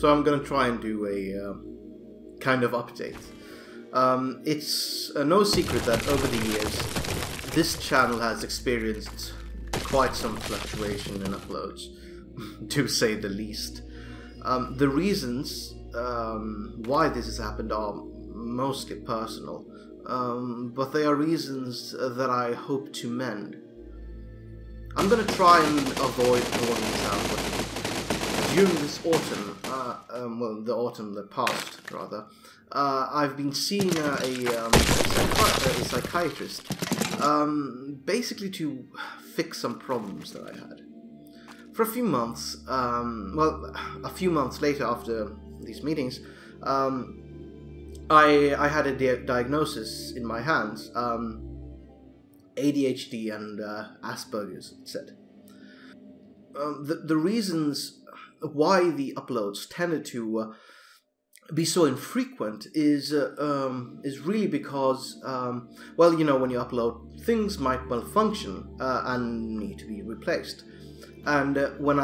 So I'm going to try and do a kind of update. It's no secret that over the years, this channel has experienced quite some fluctuation in uploads, to say the least. The reasons why this has happened are mostly personal, but they are reasons that I hope to mend. I'm gonna try and avoid boring this out. During this autumn, well, the autumn that passed, rather, I've been seeing a psychiatrist, basically to fix some problems that I had. For a few months, well, a few months later after these meetings, I had a diagnosis in my hands, ADHD and Asperger's, it said. The reasons why the uploads tended to be so infrequent is really because, well, you know, when you upload, things might malfunction and need to be replaced. And when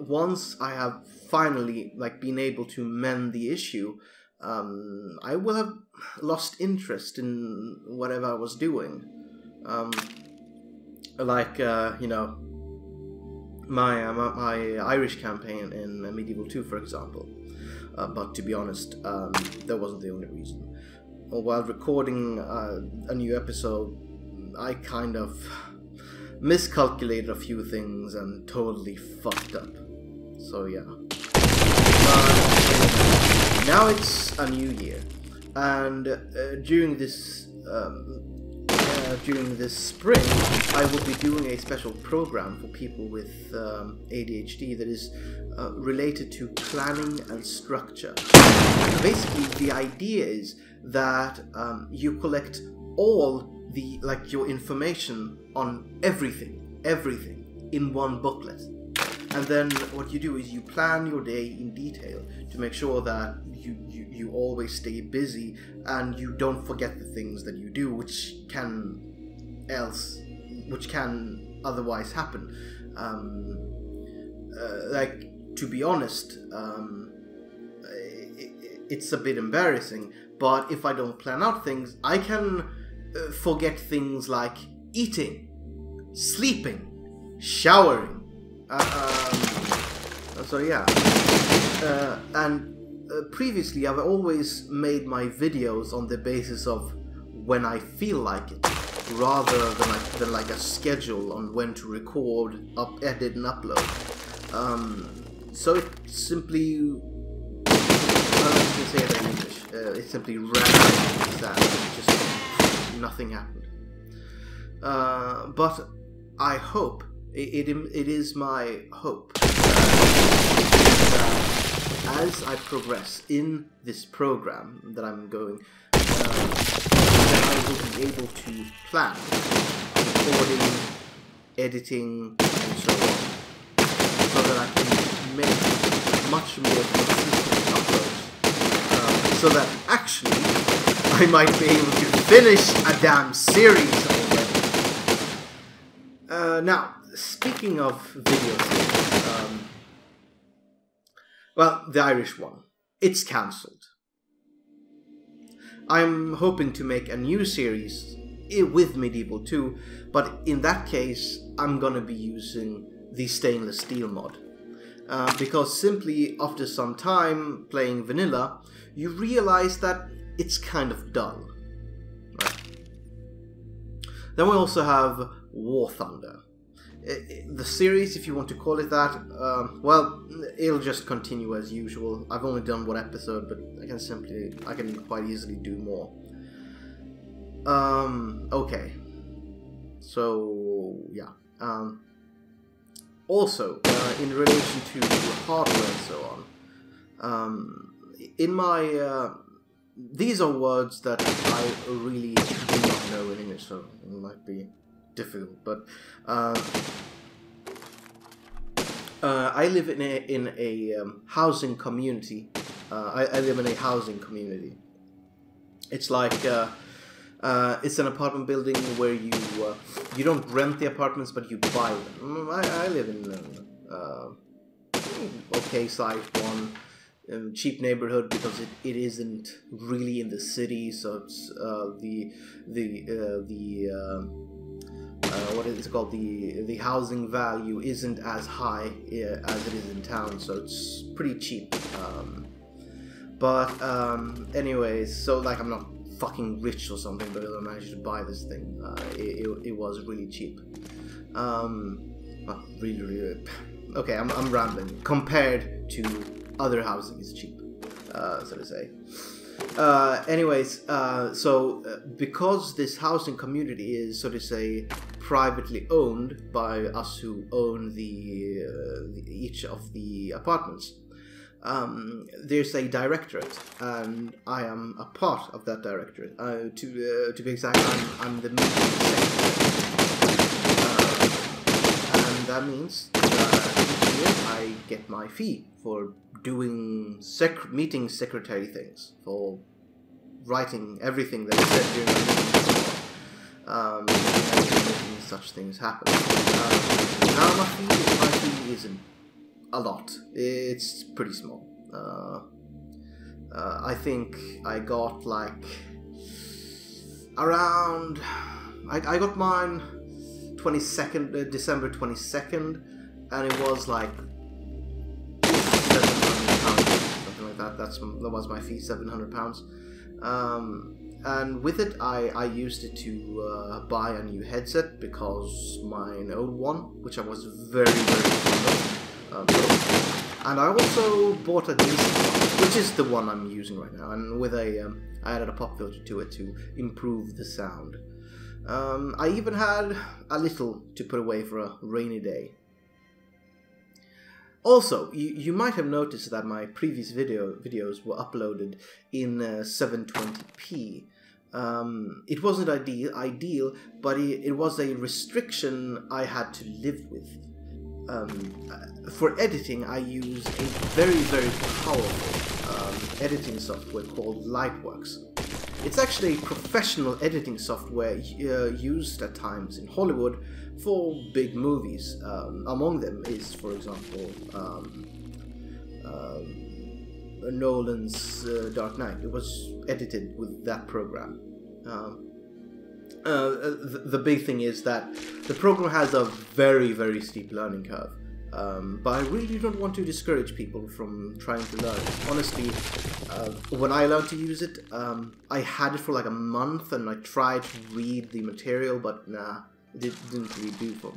once I have finally been able to mend the issue, I will have lost interest in whatever I was doing. You know, my Irish campaign in Medieval 2, for example. But to be honest, that wasn't the only reason. While recording a new episode, I kind of miscalculated a few things and totally fucked up. So yeah. Now it's a new year, and during this spring, I will be doing a special program for people with ADHD that is related to planning and structure. Basically, the idea is that you collect all the your information on everything in one booklet, and then what you do is you plan your day in detail to make sure that you always stay busy and you don't forget the things that you do, which can otherwise happen. To be honest, it's a bit embarrassing, but if I don't plan out things, I can forget things like eating, sleeping, showering, so yeah. Previously I've always made my videos on the basis of when I feel like it, rather than like a schedule on when to record, edit and upload. So it simply, I can say it in English, it simply ran out of that. Nothing happened, but I hope it is my hope that as I progress in this program that I'm going, that I will be able to plan recording, editing, and so on, so that I can make much more consistent uploads, so that actually I might be able to finish a damn series already. Now, speaking of video series, well, the Irish one, it's cancelled. I'm hoping to make a new series with Medieval 2, but in that case, I'm gonna be using the Stainless Steel mod. Because simply after some time playing vanilla, you realize that it's kind of dull. Right. Then we also have War Thunder. The series, if you want to call it that, well, it'll just continue as usual. I've only done one episode, but I can quite easily do more. Okay. So, yeah. Also, in relation to hardware and so on, in my... these are words that I really do not know in English, so it might be difficult, but I live in a housing community. I live in a housing community. It's like it's an apartment building where you you don't rent the apartments, but you buy them. I live in an okay-sized one. cheap neighborhood because it isn't really in the city, so it's what is it called? The housing value isn't as high as it is in town, so it's pretty cheap. Anyways, so like I'm not fucking rich or something, but I managed to buy this thing. It was really cheap. Really. Okay, I'm rambling. Compared to other housing is cheap, so to say. Because this housing community is, so to say, privately owned by us who own each of the apartments, there's a directorate, and I am a part of that directorate. To be exact, I'm the meeting secretary, and that means each year I get my fee for doing meeting secretary things, for writing everything that is said during the meeting, and making such things happen. Now my fee isn't a lot, it's pretty small. I think I got like around, I got mine December 22nd, and it was like that was my fee, £700. And with it, I used it to buy a new headset, because mine old one, which I was very fond of. And I also bought a decent one, which is the one I'm using right now, and with I added a pop filter to it to improve the sound. I even had a little to put away for a rainy day. Also, you might have noticed that my previous videos were uploaded in 720p. It wasn't ideal, but it was a restriction I had to live with. For editing, I use a very powerful editing software called Lightworks. It's actually professional editing software used at times in Hollywood for big movies. Among them is, for example, Nolan's Dark Knight. It was edited with that program. The big thing is that the program has a very steep learning curve. But I really don't want to discourage people from trying to learn it. Honestly, when I learned to use it, I had it for like a month, and I tried to read the material, but nah, it didn't really do for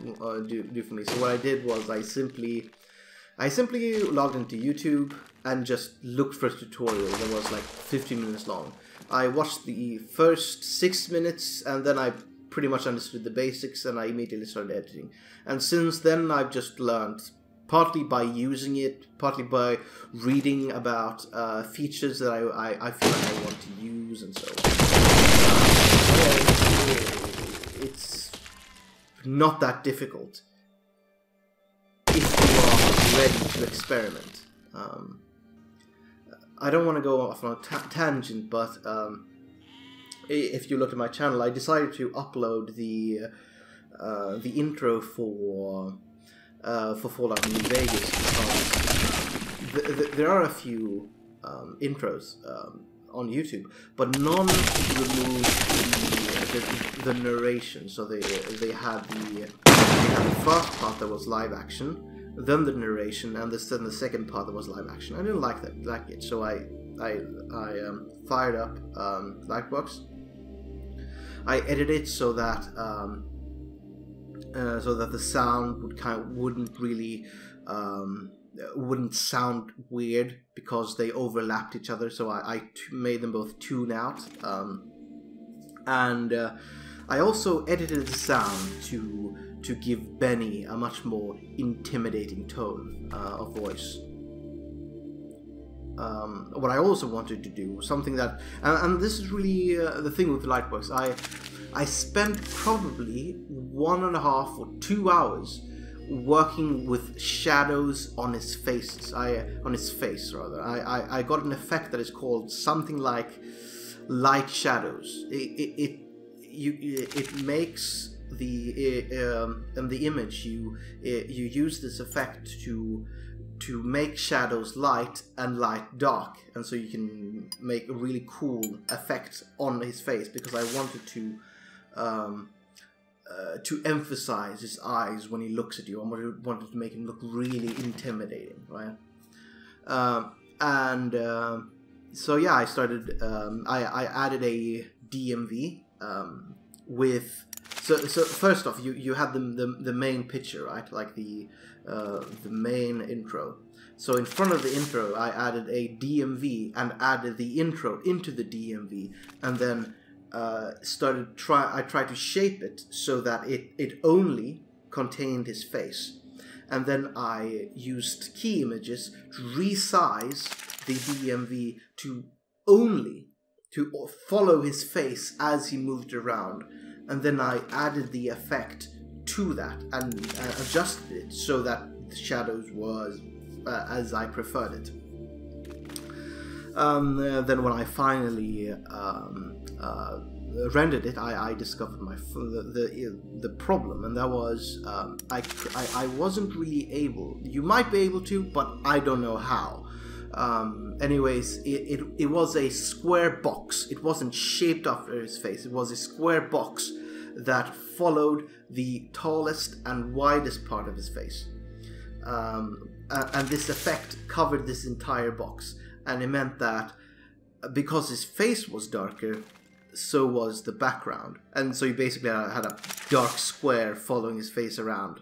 me. So what I did was I simply logged into YouTube and just looked for a tutorial that was like 15 minutes long. I watched the first 6 minutes, and then I pretty much understood the basics, and I immediately started editing. And since then I've just learned, partly by using it, partly by reading about features that I feel like I want to use, and so on. It's not that difficult if you are ready to experiment. I don't want to go off on a tangent, but if you look at my channel, I decided to upload the intro for Fallout New Vegas, because there are a few intros on YouTube, but none remove the narration. So they had the first part that was live action, then the narration, and then the second part that was live action. I didn't like it, so I fired up Lightworks. I edited it so that the sound wouldn't really wouldn't sound weird, because they overlapped each other. So I made them both tune out, I also edited the sound to give Benny a much more intimidating tone of voice. What I also wanted to do, something that, and this is really the thing with Lightworks, I spent probably 1.5 or 2 hours working with shadows on his faces. I got an effect that is called something like light shadows. It makes the in the image you use this effect to to make shadows light and light dark, and so you can make a really cool effect on his face, because I wanted to emphasize his eyes when he looks at you. I wanted to make him look really intimidating, right? So yeah, I started. I added a DMV with. So first off, you had the main picture, right? Like the main intro. So in front of the intro, I added a DMV and added the intro into the DMV, and then I tried to shape it so that it only contained his face, and then I used key images to resize the DMV to only follow his face as he moved around. And then I added the effect to that and adjusted it so that the shadows was as I preferred it. Then when I finally rendered it, I discovered the problem, and that was I wasn't really able. You might be able to, but I don't know how. Anyways, it was a square box. It wasn't shaped after his face. It was a square box that followed the tallest and widest part of his face. And this effect covered this entire box. And it meant that because his face was darker, so was the background. And so you basically had a dark square following his face around.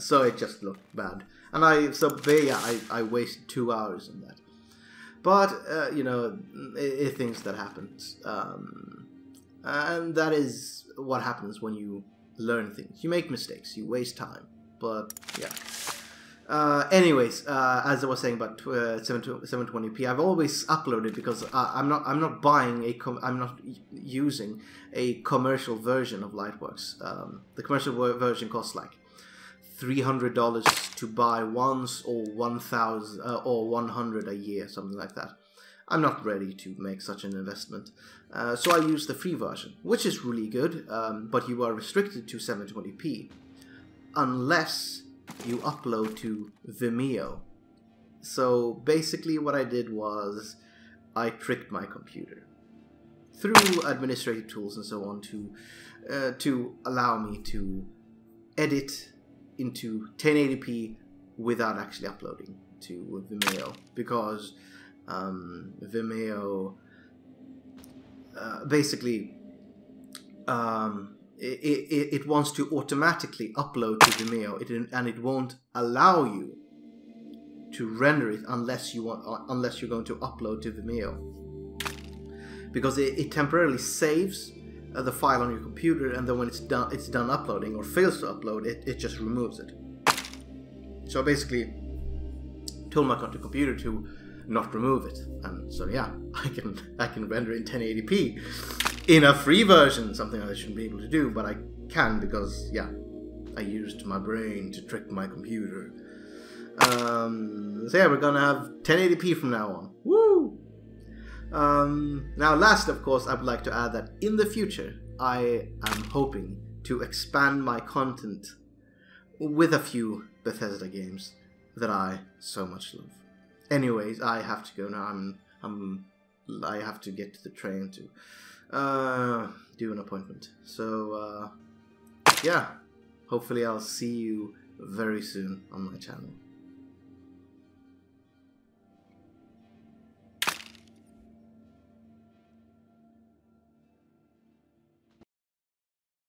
So it just looked bad. And I wasted 2 hours on that. But, you know, things that happened. And that is what happens when you learn things. You make mistakes, you waste time. But, yeah. Anyways, as I was saying about 720p, I've always uploaded because I'm not using a commercial version of Lightworks. The commercial version costs like $300 to buy once, or 1,000 or 100 a year, something like that. I'm not ready to make such an investment, so I use the free version, which is really good. But you are restricted to 720p unless you upload to Vimeo. So basically, what I did was I tricked my computer through administrative tools and so on to allow me to edit into 1080p without actually uploading to Vimeo, because Vimeo basically it wants to automatically upload to Vimeo, and it won't allow you to render it unless you're going to upload to Vimeo, because it temporarily saves the file on your computer, and then when it's done uploading or fails to upload, it just removes it. So I basically told my computer to not remove it, and so yeah, I can render in 1080p in a free version, something I shouldn't be able to do, but I can, because yeah, I used my brain to trick my computer. So yeah, we're gonna have 1080p from now on. Woo! Now last, of course, I would like to add that in the future I am hoping to expand my content with a few Bethesda games that I so much love. Anyways, I have to go now. I have to get to the train to do an appointment. So yeah, hopefully I'll see you very soon on my channel.